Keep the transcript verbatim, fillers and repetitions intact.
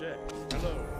Wednesday. Hello.